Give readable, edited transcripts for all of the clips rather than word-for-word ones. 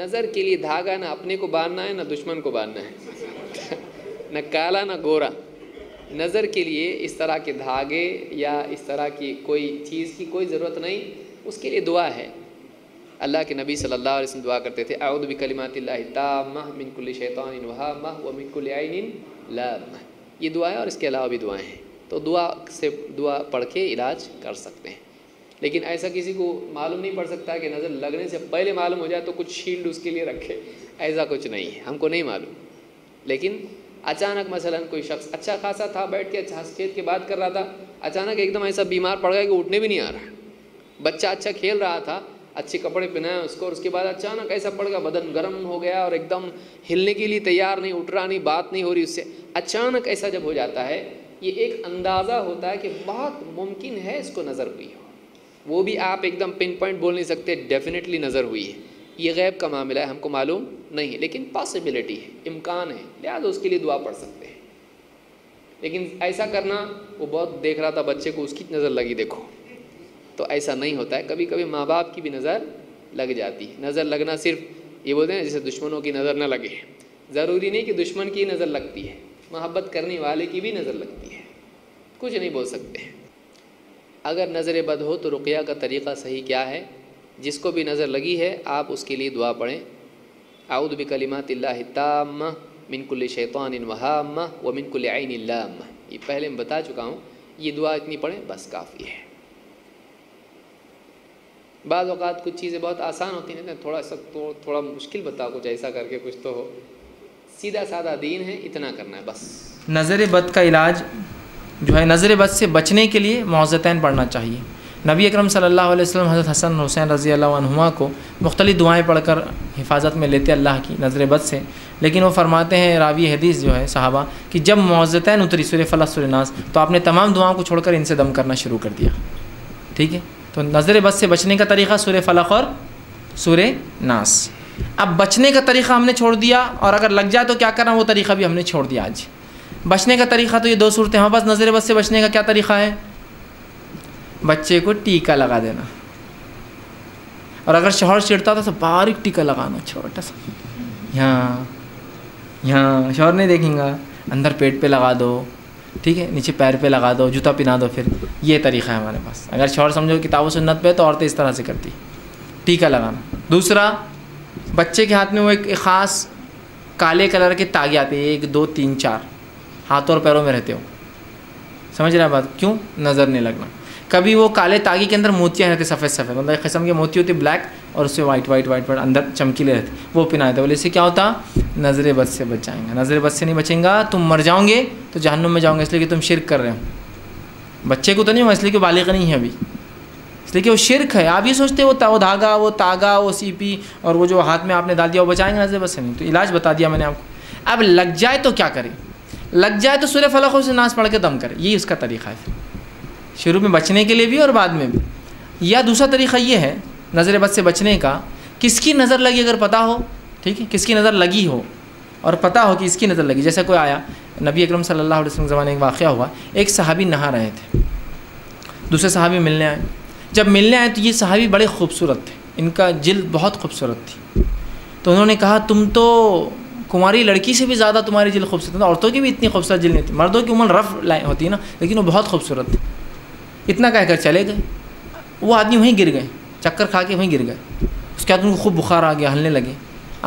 नज़र के लिए धागा ना अपने को बांधना है ना दुश्मन को बांधना है, ना काला ना गोरा। नज़र के लिए इस तरह के धागे या इस तरह की कोई चीज़ की कोई ज़रूरत नहीं, उसके लिए दुआ है। अल्लाह के नबी सल्लल्लाहु अलैहि वसल्लम दुआ करते थे, औदु बिकलिमातिल्लाहि ताम्मह मिन कुल्लि शैतानिन वहम्मह व मिन कुल्लि ऐनिन लाम्मह। ये दुआ है और इसके अलावा भी दुआएं हैं, तो दुआ से दुआ पढ़ के इलाज कर सकते हैं। लेकिन ऐसा किसी को मालूम नहीं पड़ सकता कि नज़र लगने से पहले मालूम हो जाए तो कुछ शील्ड उसके लिए रखे, ऐसा कुछ नहीं है, हमको नहीं मालूम। लेकिन अचानक मसलन कोई शख्स अच्छा खासा था, बैठ के अच्छा हंस खेल के बात कर रहा था, अचानक एकदम ऐसा बीमार पड़ गया कि उठने भी नहीं आ रहा। बच्चा अच्छा खेल रहा था, अच्छे कपड़े पहनाए उसको, और उसके बाद अचानक ऐसा पड़ गया, बदन गर्म हो गया और एकदम हिलने के लिए तैयार नहीं, उठ रहा नहीं, बात नहीं हो रही उससे। अचानक ऐसा जब हो जाता है, ये एक अंदाज़ा होता है कि बहुत मुमकिन है इसको नज़र हुई हो। वो भी आप एकदम पिन पॉइंट बोल नहीं सकते डेफिनेटली नज़र हुई है, ये गैब का मामला है, हमको मालूम नहीं है, लेकिन पॉसिबिलिटी है, इम्कान है, लिहाजा उसके लिए दुआ पढ़ सकते हैं। लेकिन ऐसा करना, वो बहुत देख रहा था बच्चे को, उसकी नज़र लगी देखो, तो ऐसा नहीं होता है। कभी कभी माँ बाप की भी नज़र लग जाती है। नज़र लगना सिर्फ ये बोलते हैं जैसे दुश्मनों की नज़र ना लगे, ज़रूरी नहीं कि दुश्मन की नज़र लगती है, मोहब्बत करने वाले की भी नज़र लगती है, कुछ नहीं बोल सकते। अगर नज़र बद हो तो रुकिया का तरीक़ा सही क्या है? जिसको भी नज़र लगी है आप उसके लिए दुआ पढ़ें। आऊद बिकलिमातिल्लाहि ताम्मह मिन कुल्लि शैतानिन वहम्मह व मिन कुल्लि ऐनिन लाम्मह, ये पहले मैं बता चुका हूँ, ये दुआ इतनी पढ़ें बस काफ़ी है। बाज़ औक़ात कुछ चीज़ें बहुत आसान होती हैं, थोड़ा सा थोड़ा मुश्किल बताओ, कुछ ऐसा करके कुछ तो हो। सीधा साधा दीन है, इतना करना है बस। नज़र बद का इलाज जो है, नज़र बद से बचने के लिए मौज़तैन पढ़ना चाहिए। नबी अकरम सल्लल्लाहु अलैहि वसल्लम हज़रत हसन हुसैन रज़ी अल्लाहु अन्हुमा को मुख्तलिफ़ दुआएँ पढ़कर हिफाजत में लेते अल्लाह की नज़र बद से। लेकिन वो फरमाते हैं रावी हदीस जो है सहाबा कि जब मौज़तैन उतरी सूरह फलक सूरह नास, तो आपने तमाम दुआओं को छोड़कर इनसे दम करना शुरू कर दिया। ठीक है, तो नज़र बद से बचने का तरीक़ा सूरह फलक और सूरह नास। अब बचने का तरीक़ा हमने छोड़ दिया, और अगर लग जाए तो क्या करना, वो तरीक़ा भी हमने छोड़ दिया। आज बचने का तरीक़ा, तो ये दो सूरतें हमारे पास। नज़र बद से बचने का क्या तरीक़ा है? बच्चे को टीका लगा देना, और अगर शोहर चिढ़ता था तो बारीक टीका लगाना, छोटा सा, यहाँ यहाँ, शोहर नहीं देखेंगे, अंदर पेट पे लगा दो, ठीक है, नीचे पैर पे लगा दो, जूता पहना दो। फिर ये तरीक़ा है हमारे पास। अगर शोहर समझो किताब सुन्नत पे, तो औरतें इस तरह से करती, टीका लगाना। दूसरा, बच्चे के हाथ में वो एक ख़ास काले कलर के तागे आते हैं, 1 2 3 4 हाथों और पैरों में रहते हो, समझ रहे बात? क्यों? नज़र नहीं लगना। कभी वो काले तागी के अंदर मोतियाँ रहते, सफ़ेद सफ़ेद, मतलब एक किस्म के मोती होती ब्लैक, और उससे वाइट वाइट वाइट वाइट अंदर चमकीले रहते, वो पहनाए थे। बोले इससे क्या होता? नज़र बद से बच जाएंगे। नज़र बद से नहीं बचेंगे तुम मर जाओगे, तो जहन्नुम में जाओगे, इसलिए कि तुम शिरक कर रहे हो। बच्चे को तो नहीं हुआ, इसलिए कि बालिग नहीं है अभी, इसलिए कि वो शिरक है। आप ये सोचते हो वो धागा, वो तागा, वो सीपी, और वो जो हाथ में आपने डाल दिया, वो बचाएंगे? नज़र बद से नहीं। तो इलाज बता दिया मैंने आपको। अब लग जाए तो क्या करें? लग जाए तो सूरह फलक और सूरह नास पढ़ के दम करें, ये उसका तरीक़ा है, शुरू में बचने के लिए भी और बाद में भी। या दूसरा तरीक़ा ये है नज़र बद से बचने का, किसकी नज़र लगी अगर पता हो, ठीक है, किसकी नज़र लगी हो और पता हो कि इसकी नज़र लगी। जैसे कोई आया, नबी अकरम सल्लल्लाहु अलैहि वसल्लम के ज़माने में एक वाक़या हुआ, एक सहाबी नहा रहे थे, दूसरे सहाबी मिलने आए। जब मिलने आए तो ये सहाबी बड़े ख़ूबसूरत थे, इनका जिल्द बहुत खूबसूरत थी, तो उन्होंने कहा तुम तो कुंवारी लड़की से भी ज़्यादा तुम्हारी जिल्द खूबसूरत है। औरतों की भी इतनी खूबसूरत जिल्द नहीं थी, मर्दों की उम्र रफ़ होती है ना, लेकिन वो बहुत खूबसूरत थी। इतना कहकर चले गए, वो आदमी वहीं गिर गए, चक्कर खा के वहीं गिर गए। उसके बाद उनको खूब बुखार आ गया, हलने लगे।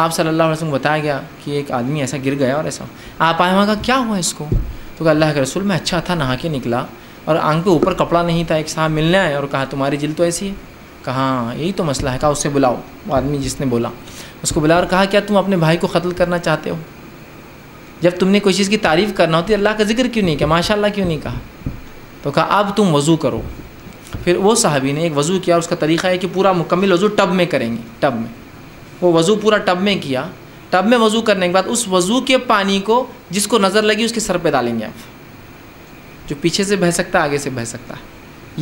आप सल्लल्लाहु अलैहि वसल्लम को बताया गया कि एक आदमी ऐसा गिर गया और ऐसा। आप आए, वहाँ का क्या हुआ इसको? तो कहा अल्लाह के रसूल, मैं अच्छा था, नहा के निकला और आंख पे ऊपर कपड़ा नहीं था। एक साहब मिलने आए और कहा तुम्हारी जिल्द तो ऐसी है। कहा यही तो मसला है। कहा उससे बुलाओ, वो आदमी जिसने बोला उसको बुलाओ और कहा क्या तुम अपने भाई को कत्ल करना चाहते हो? जब तुमने कोई चीज़ की तारीफ़ करना होती है, अल्लाह का जिक्र क्यों नहीं किया, माशाल्लाह क्यों नहीं कहा? तो कहा अब तुम वज़ू करो। फिर वो साहबी ने एक वज़ू किया। उसका तरीक़ा है कि पूरा मुकम्मल वज़ू टब में करेंगे, टब में। वो वज़ू पूरा टब में किया। टब में वज़ू करने के बाद उस वज़ू के पानी को जिसको नज़र लगी उसके सर पे डालेंगे आप, जो पीछे से बह सकता है, आगे से बह सकता है।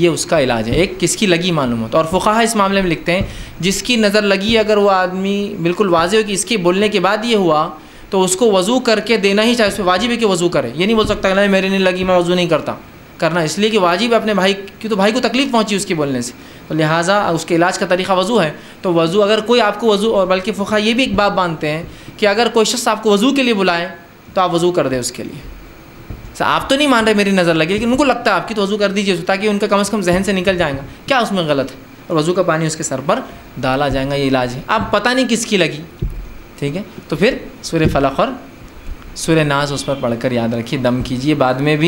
ये उसका इलाज है, एक किसकी लगी मालूम होता है। और फ़ुक़हा इस मामले में लिखते हैं जिसकी नज़र लगी, अगर वह आदमी बिल्कुल वाज़ेह हो कि इसके बोलने के बाद ये हुआ, तो उसको वज़ू करके देना ही चाहिए। उसमें वाजिब है कि वज़ू करे। ये नहीं बोल सकता कि नहीं मेरे नहीं लगी, मैं वज़ू नहीं करता। करना इसलिए कि वाजिब है अपने भाई की, तो भाई को तकलीफ़ पहुँची उसके बोलने से, तो लिहाजा उसके इलाज का तरीक़ा वज़ू है। तो वज़ू अगर कोई आपको वज़ू, और बल्कि फ़ुक़हा ये भी एक बात बांधते हैं कि अगर कोई शख्स आपको वज़ू के लिए बुलाए तो आप वज़ू कर दें उसके लिए। आप तो नहीं मान रहे मेरी नज़र लगी, लेकिन उनको लगता है आपकी, तो वज़ू कर दीजिए ताकि उनका कम से कम जहन से निकल जाएगा क्या उसमें गलत है। और वज़ू का पानी उसके सर पर डाला जाएगा, ये इलाज है। आप पता नहीं किसकी लगी, ठीक है। तो फिर सूरह फलक और सूरह नास उस पर पढ़कर याद रखिए, दम कीजिए बाद में भी।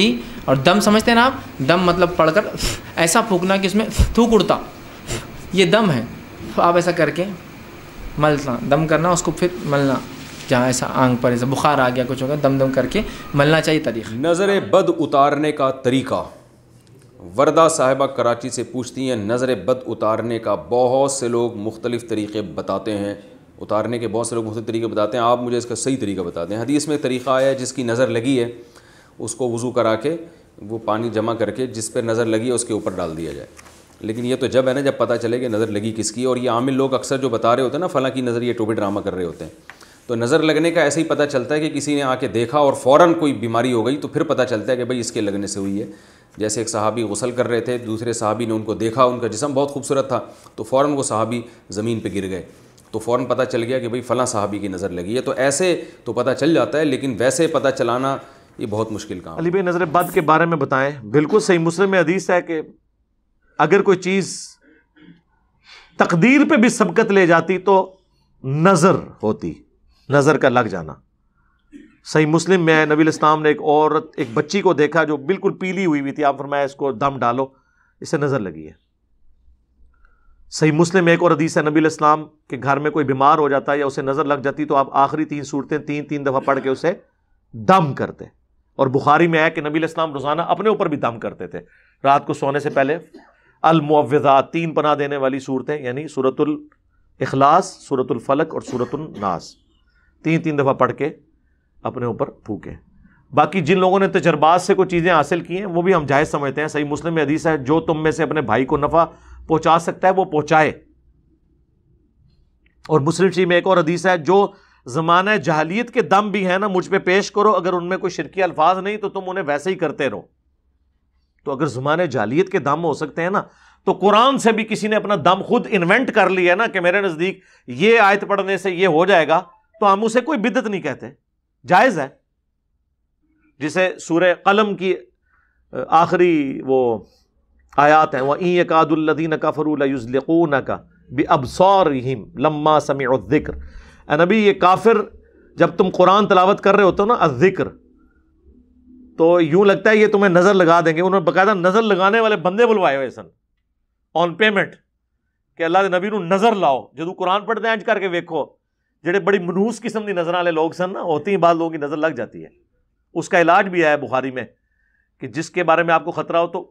और दम समझते हैं ना आप, दम मतलब पढ़कर ऐसा फूकना कि उसमें थूक उड़ता, ये दम है। तो आप ऐसा करके मलना, दम करना, उसको फिर मलना, जहाँ ऐसा आंग पर ऐसा बुखार आ गया कुछ होगा, दम दम करके मलना चाहिए तरीक़ा। नज़र बद उतारने का तरीक़ा। वर्दा साहिबा कराची से पूछती हैं, नज़र बद उतारने का बहुत से लोग मुख्तलिफ़ तरीक़े बताते हैं, उतारने के बहुत से लोग मुख्तलिफ़ तरीक़े बताते हैं, आप मुझे इसका सही तरीक़ा बताते हैं। हदीस में तरीक़ा आया है जिसकी नज़र लगी है उसको वज़ू करा के वो पानी जमा करके जिस पर नज़र लगी है उसके ऊपर डाल दिया जाए। लेकिन ये तो जब है ना, जब पता चले कि नज़र लगी किसकी। और ये आमिल लोग अक्सर जो बता रहे होते हैं ना, फलां की नज़र, ये टोपी ड्रामा कर रहे होते हैं। तो नज़र लगने का ऐसे ही पता चलता है कि किसी ने आके देखा और फ़ौरन कोई बीमारी हो गई, तो फिर पता चलता है कि भाई इसके लगने से हुई है। जैसे एक सहाबी गुसल कर रहे थे, दूसरे सहाबी ने उनको देखा, उनका जिस्म बहुत खूबसूरत था, तो फ़ौरन वो सहाबी ज़मीन पे गिर गए, तो फ़ौरन पता चल गया कि भाई फ़लाँ सहाबी की नज़र लगी है। तो ऐसे तो पता चल जाता है, लेकिन वैसे पता चलाना ये बहुत मुश्किल काम है। अली भाई, नज़र बद के बारे में बताएँ। बिल्कुल सही मुस्लिम में हदीस है कि अगर कोई चीज़ तकदीर पर भी सबकत ले जाती तो नज़र होती, नज़र का लग जाना। सही मुस्लिम में है, नबी अलैहिस्सलाम ने एक औरत, एक बच्ची को देखा जो बिल्कुल पीली हुई हुई थी, आप फरमाया इसको दम डालो, इसे नज़र लगी है। सही मुस्लिम में एक और हदीस है, नबी अलैहिस्सलाम के घर में कोई बीमार हो जाता है या उसे नज़र लग जाती तो आप आखिरी तीन सूरतें तीन तीन दफ़ा पढ़ के उसे दम करते। और बुखारी में आया कि नबी अलैहिस्सलाम रोज़ाना अपने ऊपर भी दम करते थे, रात को सोने से पहले अल-मुअव्विज़ात, तीन पनाह देने वाली सूरतें, यानी सूरतुल इखलास, सूरतुल फलक और सूरतुन नास, तीन तीन दफ़ा पढ़ के अपने ऊपर फूकें। बाकी जिन लोगों ने तजर्बात से कोई चीज़ें हासिल की हैं वो भी हम जायज़ समझते हैं। सही मुस्लिम में हदीस है, जो तुम में से अपने भाई को नफ़ा पहुंचा सकता है वो पहुंचाए। और मुस्लिम शरीफ में एक और हदीस है, जो ज़माना जहलियत के दम भी है ना मुझ पर पेश करो, अगर उनमें कोई शिरकी अल्फाज नहीं तो तुम उन्हें वैसे ही करते रहो। तो अगर ज़माना जहलियत के दम हो सकते हैं ना, तो कुरान से भी किसी ने अपना दम खुद इन्वेंट कर लिया है ना कि मेरे नज़दीक ये आयत पढ़ने से ये हो जाएगा, तो हम उसे कोई बिदत नहीं कहते, जायज़ है। जिसे सूरह कलम की आखिरी वो आयात हैं, वह ई कादुल्लदीन कफरू लयुज़लिक़ूनका बिअब्सारिहिम लम्मा समिउ ज़िक्र, ए नबी ये काफिर जब तुम कुरान तलावत कर रहे होते हो ना अज़िक्र, तो यूँ लगता है ये तुम्हें नज़र लगा देंगे। उन्होंने बाकायदा नज़र लगाने वाले बंदे बुलवाए हुए सन ऑन पेमेंट कि अल्लाह के नबी नूं नज़र लाओ, जदों कुरान पढ़ते हैं इंज करके वेखो। जेडे बड़ी मनहूस किस्म की नज़र वाले लोग सन ना, होती ही बाद लोगों की नज़र लग जाती है। उसका इलाज भी आया बुखारी में कि जिसके बारे में आपको ख़तरा हो तो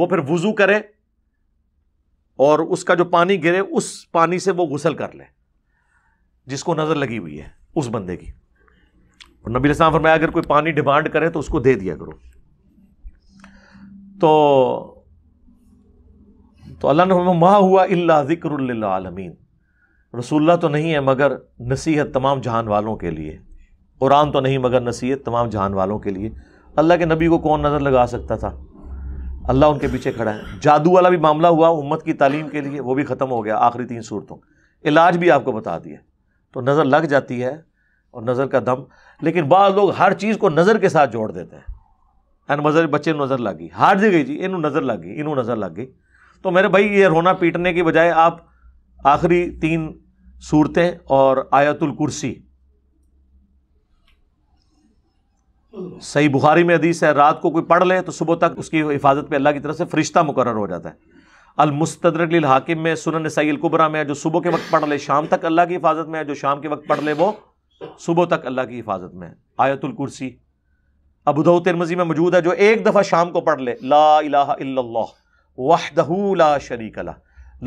वो फिर वज़ू करे और उसका जो पानी गिरे उस पानी से वो गुसल कर ले जिसको नज़र लगी हुई है उस बंदे की। और नबी अलैहिस्सलाम फरमाया अगर कोई पानी डिमांड करे तो उसको दे दिया करो। तो अल्लाह ने फरमाया मा हुआ इल्ला ज़िक्रुल लिल आलमीन, रसूलुल्लाह तो नहीं है मगर नसीहत तमाम जहान वालों के लिए, कुरान तो नहीं मगर नसीहत तमाम जहान वालों के लिए। अल्लाह के नबी को कौन नज़र लगा सकता था, अल्लाह उनके पीछे खड़ा है। जादू वाला भी मामला हुआ उम्मत की तालीम के लिए, वो भी ख़त्म हो गया आखिरी तीन सूरतों। इलाज भी आपको बता दिया। तो नज़र लग जाती है और नज़र का दम, लेकिन बाद लोग हर चीज़ को नज़र के साथ जोड़ देते हैं। एन मज़र बच्चे नज़र लगी, हार जगह जी इनू नज़र लग गई, इनू नज़र लग गई। तो मेरे भाई ये रोना पीटने की बजाय आप आखिरी तीन सूरतें और आयतुल कुर्सी। सही बुखारी में हदीस है, रात को कोई पढ़ ले तो सुबह तक उसकी हिफाजत पे अल्लाह की तरफ से फरिश्ता मुकर्रर हो जाता है। अल मुस्तदरक लिल हाकिम में, सुनन नसाई अल कुबरा में, जो सुबह के वक्त पढ़ ले शाम तक अल्लाह की हिफाजत में है, जो शाम के वक्त पढ़ ले वो सुबह तक अल्लाह की हिफाजत में है। आयतुल कुर्सी अबू दाऊद तिरमिज़ी में मौजूद है, जो एक दफ़ा शाम को पढ़ ले ला इलाहा इल्लल्लाह वहदहू ला शरीक लह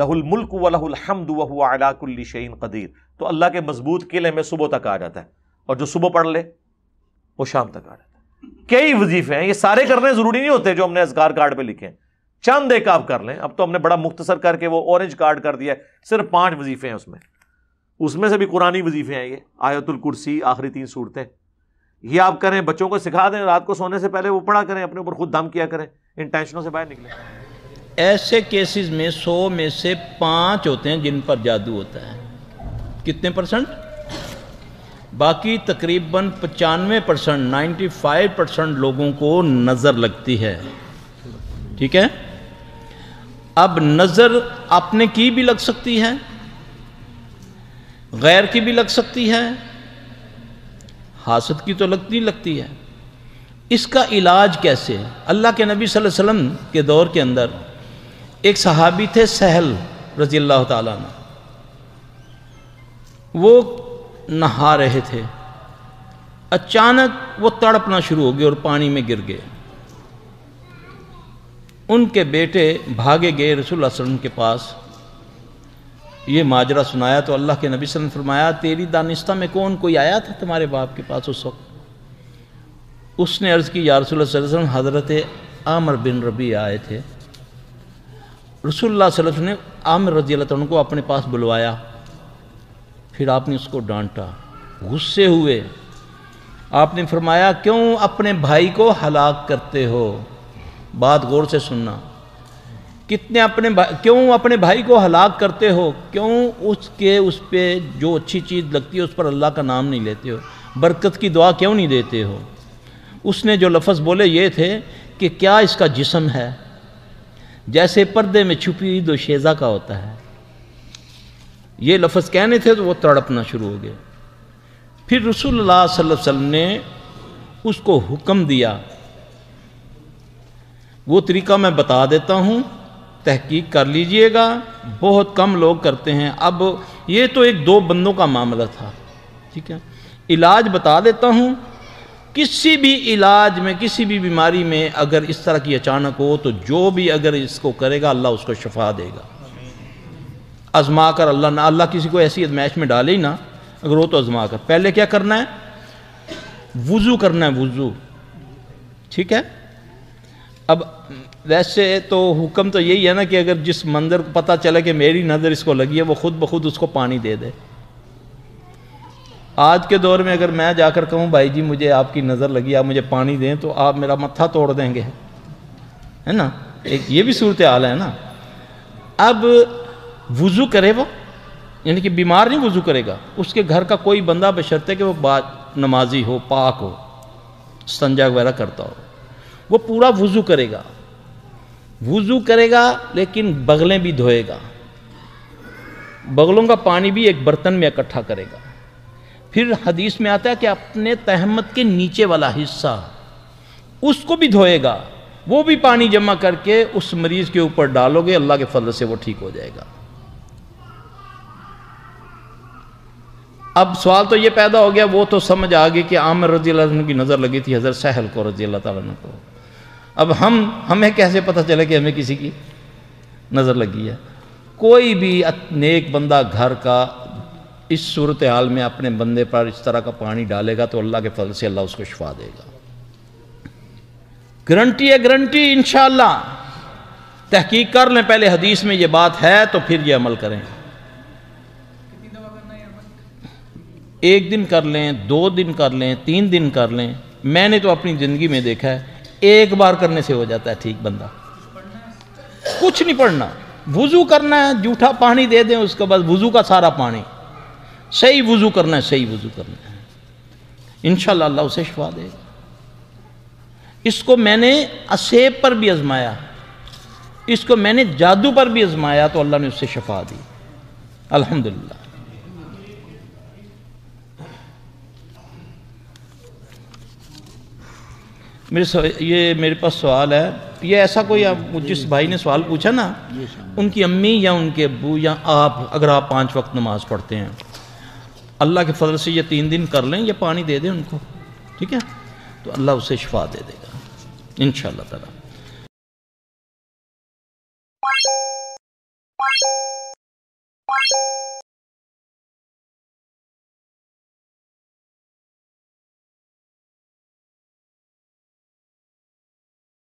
लहुल मुल्क व लहुल हम्दु व हुवा अला कुल्ली शैइन क़दीर, तो अल्लाह के मजबूत किले में सुबह तक आ जाता है। और जो सुबह पढ़ ले वो शाम तक आ जाता है। कई वजीफे हैं, ये सारे करने ज़रूरी नहीं होते जो हमने अज़कार कार्ड पे लिखे हैं, चंद एक आप कर लें। अब तो हमने बड़ा मुख्तसर करके वो ऑरेंज कार्ड कर दिया है, सिर्फ 5 वजीफे हैं उसमें, उसमें से भी कुरानी वजीफे हैं। ये आयतुल कुर्सी, आखिरी 3 सूरतें, ये आप करें, बच्चों को सिखा दें, रात को सोने से पहले वो पढ़ा करें, अपने ऊपर खुद दम किया करें, इन टेंशनों से बाहर निकलें। ऐसे केसेस में 100 में से 5 होते हैं जिन पर जादू होता है। कितने परसेंट? बाकी तकरीबन 95% 95% लोगों को नज़र लगती है। ठीक है, अब नज़र अपने की भी लग सकती है, गैर की भी लग सकती है, हासद की तो लगती लगती है। इसका इलाज कैसे? अल्लाह के नबी सल्लल्लाहु अलैहि वसल्लम के दौर के अंदर एक सहाबी थे सहल रज़ी अल्लाह ताला अन्हु, वो नहा रहे थे, अचानक वो तड़पना शुरू हो गए और पानी में गिर गए। उनके बेटे भागे गए रसूल अल्लाह सल्लम के पास, ये माजरा सुनाया तो अल्लाह के नबी सल्लम फरमाया, तेरी दानिस्ता में कौन कोई आया था तुम्हारे बाप के पास उस वक्त? उसने अर्ज़ की, या रसूल अल्लाह सल्लम, हज़रत आमिर बिन रबी आए थे। रसूल अल्लाह सल्लम ने आमिर रज़ी अल्लाह तआला अन्हु को अपने पास बुलवाया, फिर आपने उसको डांटा, गुस्से हुए। आपने फरमाया, क्यों अपने भाई को हलाक करते हो? बात गौर से सुनना, क्यों अपने भाई को हलाक करते हो? क्यों उस पे जो अच्छी चीज़ लगती है उस पर अल्लाह का नाम नहीं लेते हो, बरकत की दुआ क्यों नहीं देते हो? उसने जो लफ्ज़ बोले ये थे कि क्या इसका जिस्म है जैसे पर्दे में छुपी हुई दोशेज़ा का होता है। ये लफ्ज़ कहने थे तो वो तड़पना शुरू हो गए। फिर रसूलुल्लाह सल्लल्लाहु अलैहि वसल्लम ने उसको हुक्म दिया, वो तरीका मैं बता देता हूँ, तहकीक कर लीजिएगा, बहुत कम लोग करते हैं। अब ये तो एक दो बंदों का मामला था। ठीक है, इलाज बता देता हूँ। किसी भी इलाज में, किसी भी बीमारी में अगर इस तरह की अचानक हो तो जो भी अगर इसको करेगा अल्लाह उसको शफा देगा। आजमा कर अल्लाह किसी को ऐसी आजमाइश में डाले ही ना, अगर हो तो आजमा कर। पहले क्या करना है? वुज़ू करना है, वुज़ू। ठीक है, अब वैसे तो हुक्म तो यही है ना कि अगर जिस मंजर को पता चले कि मेरी नज़र इसको लगी है वो खुद ब खुद उसको पानी दे दे। आज के दौर में अगर मैं जाकर कहूँ, भाई जी मुझे आपकी नज़र लगी, आप मुझे पानी दें, तो आप मेरा मत्था तोड़ देंगे, है ना? एक ये भी सूरत हाल है ना। अब वुज़ू करे वो, यानी कि बीमार नहीं वुज़ू करेगा, उसके घर का कोई बंदा, बशर्ते कि वो नमाजी हो, पाक हो, संजा वगैरह करता हो, वो पूरा वुज़ू करेगा। वुज़ू करेगा लेकिन बगलें भी धोएगा, बगलों का पानी भी एक बर्तन में इकट्ठा करेगा। फिर हदीस में आता है कि अपने तहम्मद के नीचे वाला हिस्सा उसको भी धोएगा, वो भी पानी जमा करके उस मरीज़ के ऊपर डालोगे, अल्लाह के फजल से वो ठीक हो जाएगा। अब सवाल तो ये पैदा हो गया, वो तो समझ आ गई कि आमिर रज़ी अल्लाह अन्हु की नज़र लगी थी हज़रत सहल को रज़ी अल्लाह ताला अन्हु को। अब हमें कैसे पता चले कि हमें किसी की नज़र लगी है? कोई भी नेक बंदा घर का इस सूरत हाल में अपने बंदे पर इस तरह का पानी डालेगा तो अल्लाह के फजल से अल्लाह उसको शफा देगा। गारंटी है, गारंटी, इंशाल्लाह। तहकीक कर लें पहले हदीस में ये बात है तो फिर ये अमल करें। एक दिन कर लें, 2 दिन कर लें, 3 दिन कर लें, मैंने तो अपनी ज़िंदगी में देखा है एक बार करने से हो जाता है ठीक बंदा। कुछ नहीं पढ़ना, वुज़ू करना है, जूठा पानी दे दें उसके बाद वुज़ू का सारा पानी, सही वुज़ू करना है, सही वुज़ू करना है, इंशाल्लाह अल्लाह उसे शफा देगा। इसको मैंने असेब पर भी आजमाया, इसको मैंने जादू पर भी आजमाया तो अल्लाह ने उससे शफा दी, अल्हम्दुलिल्लाह। ये मेरे पास सवाल है, ये ऐसा कोई जिस भाई ने सवाल पूछा ना, उनकी अम्मी या उनके अबू या आप, अगर आप 5 वक्त नमाज़ पढ़ते हैं, अल्लाह के फजल से ये 3 दिन कर लें, ये पानी दे दें उनको, ठीक है, तो अल्लाह उसे शफा दे देगा इंशाअल्लाह ताला।